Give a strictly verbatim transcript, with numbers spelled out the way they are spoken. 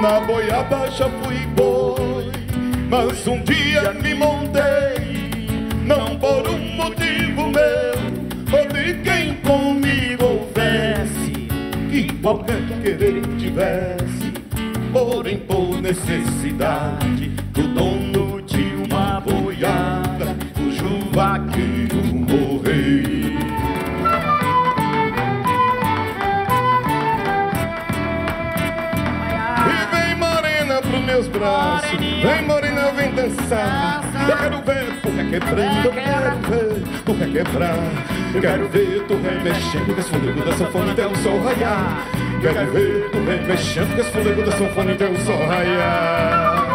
na goiaba já fui boi, mas um dia me montei, não por um motivo meu, ou de quem comigo houvesse, que qualquer querer tivesse, porém por necessidade, o dono de uma boiada, cujo vaqueiro morreu. Meus braços, vem morena, vem dançar. Eu quero ver tu requebrando, eu quero ver tu requebrar. Eu quero ver tu remexendo com esse fôlego da sanfona até o sol raiar. Quero ver tu remexendo com esse fôlego da sanfona até o sol raiar.